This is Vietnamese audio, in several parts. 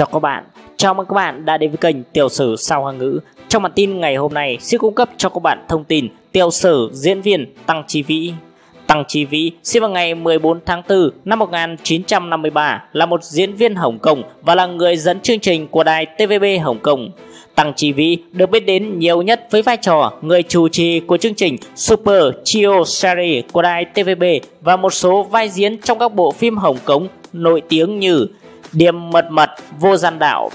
cho các bạn. Chào mừng các bạn đã đến với kênh TIiaU Sພຸ SAO HOA NGễ. Trong bản tin ngày hôm nay sẽ cung cấp cho các bạn thông tin TIiaU SẢ diễn viên Tăng Chí Vĩ. Tăng Chí Vĩ sinh vào ngày 14 tháng 4 năm 1953, là một diễn viên Hồng Kông và là người dẫn chương trình của đài TVB Hồng Kông. Tăng Chí Vĩ được biết đến nhiều nhất với vai trò người chủ trì của chương trình Super Chio Series của đài TVB và một số vai diễn trong các bộ phim Hồng Kông nổi tiếng như Điểm Mật Mật, Vô Gian Đạo.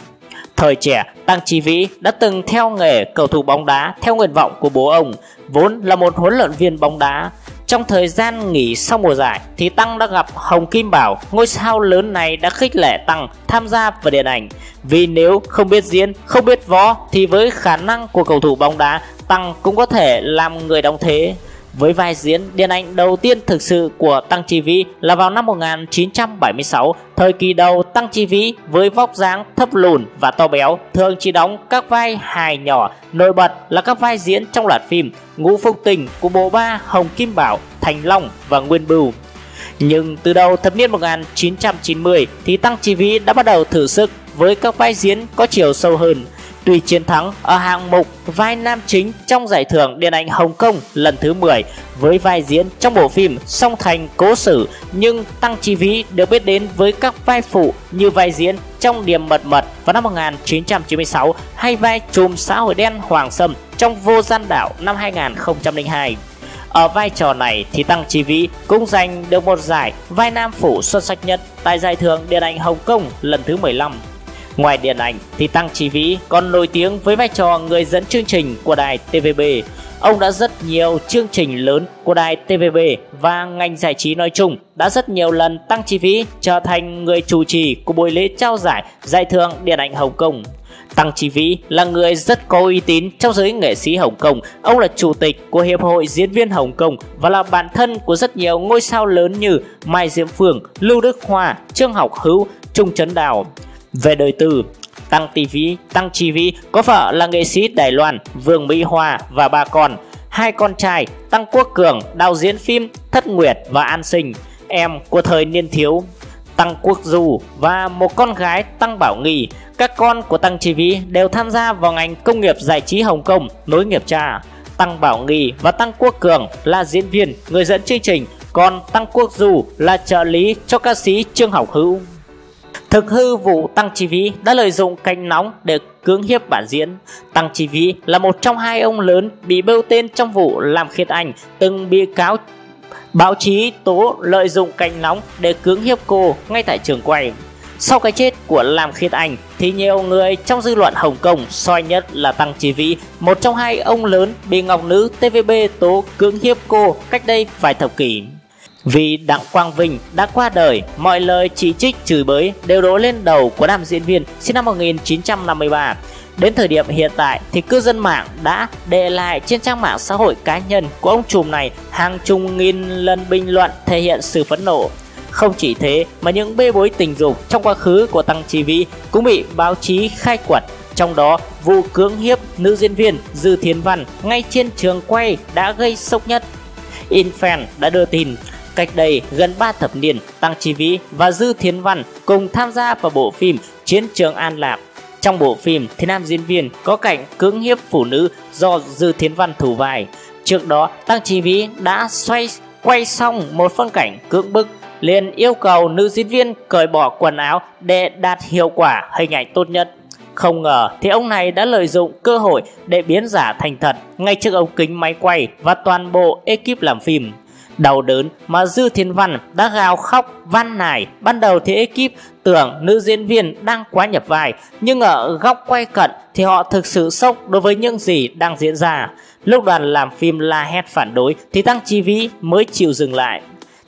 Thời trẻ, Tăng Chí Vĩ đã từng theo nghề cầu thủ bóng đá theo nguyện vọng của bố ông, vốn là một huấn luyện viên bóng đá. Trong thời gian nghỉ sau mùa giải thì Tăng đã gặp Hồng Kim Bảo, ngôi sao lớn này đã khích lệ Tăng tham gia vào điện ảnh. Vì nếu không biết diễn, không biết võ thì với khả năng của cầu thủ bóng đá, Tăng cũng có thể làm người đóng thế. Với vai diễn điện ảnh đầu tiên thực sự của Tăng Chí Vĩ là vào năm 1976, thời kỳ đầu Tăng Chí Vĩ với vóc dáng thấp lùn và to béo, thường chỉ đóng các vai hài nhỏ, nổi bật là các vai diễn trong loạt phim Ngũ Phúc Tình của bộ ba Hồng Kim Bảo, Thành Long và Nguyên Bưu. Nhưng từ đầu thập niên 1990 thì Tăng Chí Vĩ đã bắt đầu thử sức với các vai diễn có chiều sâu hơn. Tuy chiến thắng ở hạng mục vai nam chính trong Giải thưởng Điện ảnh Hồng Kông lần thứ 10 với vai diễn trong bộ phim Song Thành Cố Sử, nhưng Tăng Chí Vĩ được biết đến với các vai phụ như vai diễn trong Điểm Mật Mật vào năm 1996 hay vai trùm xã hội đen Hoàng Sâm trong Vô Gian Đạo năm 2002. Ở vai trò này thì Tăng Chí Vĩ cũng giành được một giải vai nam phụ xuất sắc nhất tại Giải thưởng Điện ảnh Hồng Kông lần thứ 15. Ngoài điện ảnh thì Tăng Chí Vĩ còn nổi tiếng với vai trò người dẫn chương trình của đài TVB. Ông đã rất nhiều chương trình lớn của đài TVB và ngành giải trí nói chung. Đã rất nhiều lần Tăng Chí Vĩ trở thành người chủ trì của buổi lễ trao giải Giải thưởng Điện ảnh Hồng Kông. Tăng Chí Vĩ là người rất có uy tín trong giới nghệ sĩ Hồng Kông. Ông là chủ tịch của Hiệp hội Diễn viên Hồng Kông và là bạn thân của rất nhiều ngôi sao lớn như Mai Diễm Phường, Lưu Đức Hoa, Trương Học Hữu, Chung Chấn Đào. Về đời tư, Tăng Chí Vĩ có vợ là nghệ sĩ Đài Loan Vương Mỹ Hoa và ba con. Hai con trai Tăng Quốc Cường đạo diễn phim Thất Nguyệt và An Sinh, Em của thời niên thiếu, Tăng Quốc Du và một con gái Tăng Bảo Nghi. Các con của Tăng Chí Vĩ đều tham gia vào ngành công nghiệp giải trí Hồng Kông, nối nghiệp cha. Tăng Bảo Nghi và Tăng Quốc Cường là diễn viên, người dẫn chương trình, còn Tăng Quốc Du là trợ lý cho ca sĩ Trương Học Hữu. Thực hư vụ Tăng Chí Vĩ đã lợi dụng canh nóng để cưỡng hiếp bản diễn. Tăng Chí Vĩ là một trong hai ông lớn bị bêu tên trong vụ làm Khiết Anh, từng bị cáo báo chí tố lợi dụng canh nóng để cưỡng hiếp cô ngay tại trường quay. Sau cái chết của làm Khiết Anh thì nhiều người trong dư luận Hồng Kông soi nhất là Tăng Chí Vĩ, một trong hai ông lớn bị ngọc nữ TVB tố cưỡng hiếp cô cách đây vài thập kỷ. Vì Đặng Quang Vinh đã qua đời, mọi lời chỉ trích chửi bới đều đổ lên đầu của nam diễn viên sinh năm 1953. Đến thời điểm hiện tại thì cư dân mạng đã để lại trên trang mạng xã hội cá nhân của ông trùm này hàng chục nghìn lần bình luận thể hiện sự phẫn nộ. Không chỉ thế mà những bê bối tình dục trong quá khứ của Tăng Chí Vĩ cũng bị báo chí khai quật. Trong đó, vụ cưỡng hiếp nữ diễn viên Dư Thiến Văn ngay trên trường quay đã gây sốc nhất. InFan đã đưa tin cách đây gần 3 thập niên, Tăng Chí Vĩ và Dư Thiến Văn cùng tham gia vào bộ phim Chiến Trường An Lạc. Trong bộ phim thì nam diễn viên có cảnh cưỡng hiếp phụ nữ do Dư Thiến Văn thủ vai. Trước đó, Tăng Chí Vĩ đã quay xong một phân cảnh cưỡng bức, liền yêu cầu nữ diễn viên cởi bỏ quần áo để đạt hiệu quả hình ảnh tốt nhất. Không ngờ thì ông này đã lợi dụng cơ hội để biến giả thành thật ngay trước ống kính máy quay và toàn bộ ekip làm phim. Đau đớn mà Dư Thiến Văn đã gào khóc van nài. Ban đầu thì ekip tưởng nữ diễn viên đang quá nhập vai, nhưng ở góc quay cận thì họ thực sự sốc đối với những gì đang diễn ra. Lúc đoàn làm phim la hét phản đối thì Tăng Chí Vĩ mới chịu dừng lại.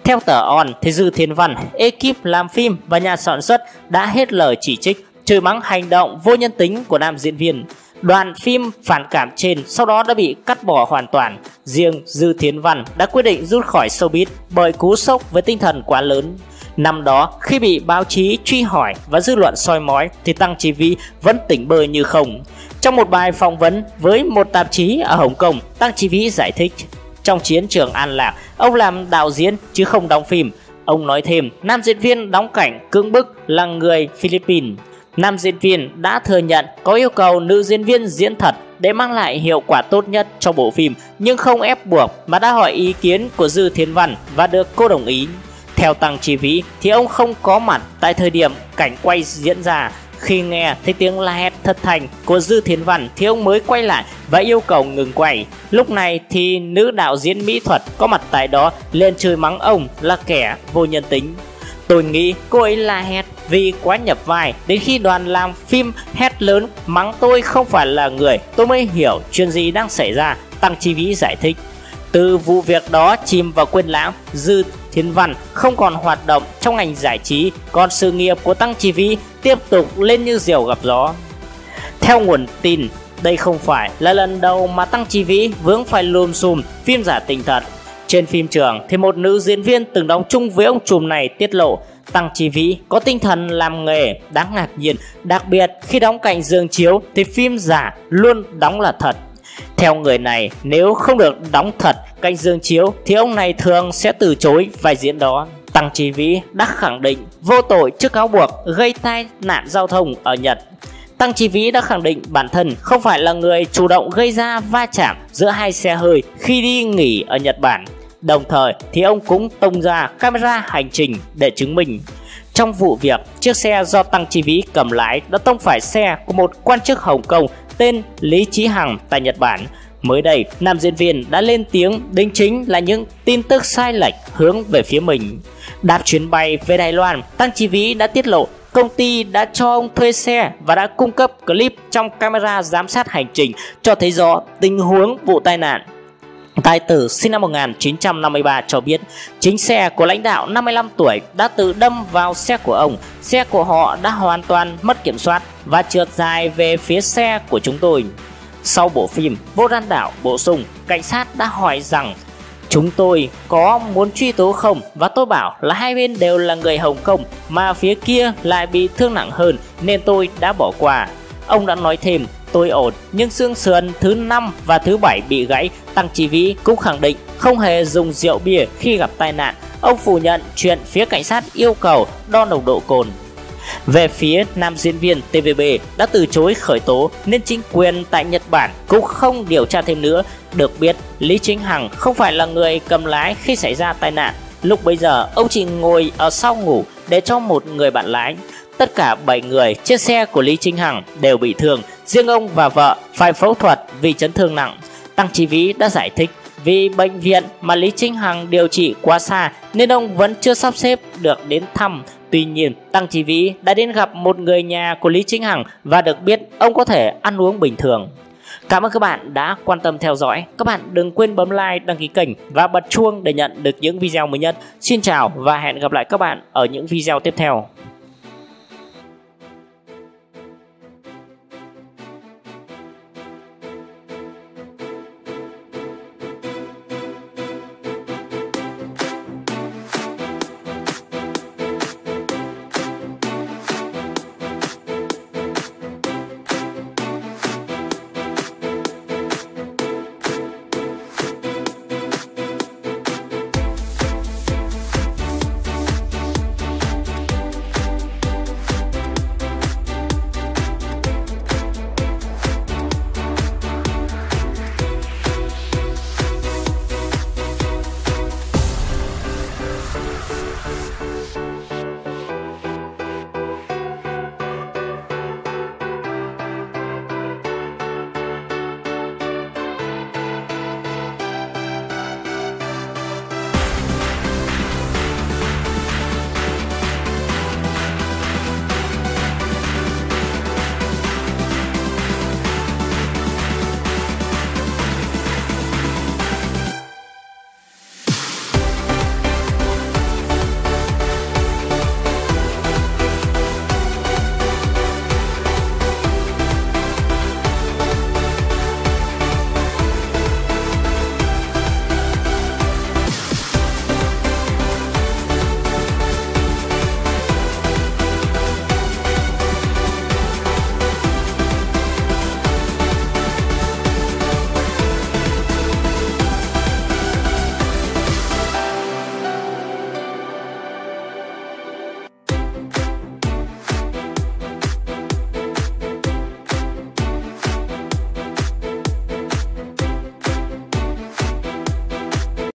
Theo tờ On thì Dư Thiến Văn, ekip làm phim và nhà sản xuất đã hết lời chỉ trích, chửi mắng hành động vô nhân tính của nam diễn viên. Đoạn phim phản cảm trên sau đó đã bị cắt bỏ hoàn toàn. Riêng Dư Thiến Văn đã quyết định rút khỏi showbiz bởi cú sốc với tinh thần quá lớn. Năm đó, khi bị báo chí truy hỏi và dư luận soi mói thì Tăng Chí Vĩ vẫn tỉnh bơ như không. Trong một bài phỏng vấn với một tạp chí ở Hồng Kông, Tăng Chí Vĩ giải thích trong Chiến Trường An Lạc, ông làm đạo diễn chứ không đóng phim. Ông nói thêm, nam diễn viên đóng cảnh cưỡng bức là người Philippines. Nam diễn viên đã thừa nhận có yêu cầu nữ diễn viên diễn thật để mang lại hiệu quả tốt nhất cho bộ phim, nhưng không ép buộc mà đã hỏi ý kiến của Dư Thiến Văn và được cô đồng ý. Theo Tăng Chí Vĩ thì ông không có mặt tại thời điểm cảnh quay diễn ra. Khi nghe thấy tiếng la hét thất thanh của Dư Thiến Văn thì ông mới quay lại và yêu cầu ngừng quay. Lúc này thì nữ đạo diễn mỹ thuật có mặt tại đó lên chửi mắng ông là kẻ vô nhân tính. Tôi nghĩ cô ấy la hét vì quá nhập vai, đến khi đoàn làm phim hét lớn mắng tôi không phải là người, tôi mới hiểu chuyện gì đang xảy ra, Tăng Chí Vĩ giải thích. Từ vụ việc đó chìm vào quên lãng, Dư Thiến Văn không còn hoạt động trong ngành giải trí, còn sự nghiệp của Tăng Chí Vĩ tiếp tục lên như diều gặp gió. Theo nguồn tin, đây không phải là lần đầu mà Tăng Chí Vĩ vướng phải lùm xùm phim giả tình thật. Trên phim trường thì một nữ diễn viên từng đóng chung với ông trùm này tiết lộ Tăng Chí Vĩ có tinh thần làm nghề đáng ngạc nhiên, đặc biệt khi đóng cạnh giường chiếu thì phim giả luôn đóng là thật. Theo người này, nếu không được đóng thật cạnh giường chiếu thì ông này thường sẽ từ chối vai diễn đó. Tăng Chí Vĩ đã khẳng định vô tội trước cáo buộc gây tai nạn giao thông ở Nhật. Tăng Chí Vĩ đã khẳng định bản thân không phải là người chủ động gây ra va chạm giữa hai xe hơi khi đi nghỉ ở Nhật Bản. Đồng thời thì ông cũng tung ra camera hành trình để chứng minh. Trong vụ việc, chiếc xe do Tăng Chí Vĩ cầm lái đã tông phải xe của một quan chức Hồng Kông tên Lý Chí Hằng tại Nhật Bản. Mới đây, nam diễn viên đã lên tiếng đính chính là những tin tức sai lệch hướng về phía mình. Đáp chuyến bay về Đài Loan, Tăng Chí Vĩ đã tiết lộ công ty đã cho ông thuê xe và đã cung cấp clip trong camera giám sát hành trình cho thấy rõ tình huống vụ tai nạn. Tài tử sinh năm 1953 cho biết chính xe của lãnh đạo 55 tuổi đã tự đâm vào xe của ông. Xe của họ đã hoàn toàn mất kiểm soát và trượt dài về phía xe của chúng tôi. Sau bộ phim Vô Gian Đạo bổ sung, cảnh sát đã hỏi rằng chúng tôi có muốn truy tố không, và tôi bảo là hai bên đều là người Hồng Kông mà phía kia lại bị thương nặng hơn nên tôi đã bỏ qua. Ông đã nói thêm tôi ổn, nhưng xương sườn thứ 5 và thứ 7 bị gãy. Tăng Chí Vĩ cũng khẳng định không hề dùng rượu bia khi gặp tai nạn. Ông phủ nhận chuyện phía cảnh sát yêu cầu đo nồng độ cồn. Về phía nam diễn viên, TVB đã từ chối khởi tố nên chính quyền tại Nhật Bản cũng không điều tra thêm nữa. Được biết, Lý Chính Hằng không phải là người cầm lái khi xảy ra tai nạn. Lúc bấy giờ, ông chỉ ngồi ở sau ngủ để cho một người bạn lái. Tất cả 7 người trên xe của Lý Chính Hằng đều bị thương, riêng ông và vợ phải phẫu thuật vì chấn thương nặng. Tăng Chí Vĩ đã giải thích vì bệnh viện mà Lý Chính Hằng điều trị quá xa nên ông vẫn chưa sắp xếp được đến thăm. Tuy nhiên, Tăng Chí Vĩ đã đến gặp một người nhà của Lý Chính Hằng và được biết ông có thể ăn uống bình thường. Cảm ơn các bạn đã quan tâm theo dõi. Các bạn đừng quên bấm like, đăng ký kênh và bật chuông để nhận được những video mới nhất. Xin chào và hẹn gặp lại các bạn ở những video tiếp theo.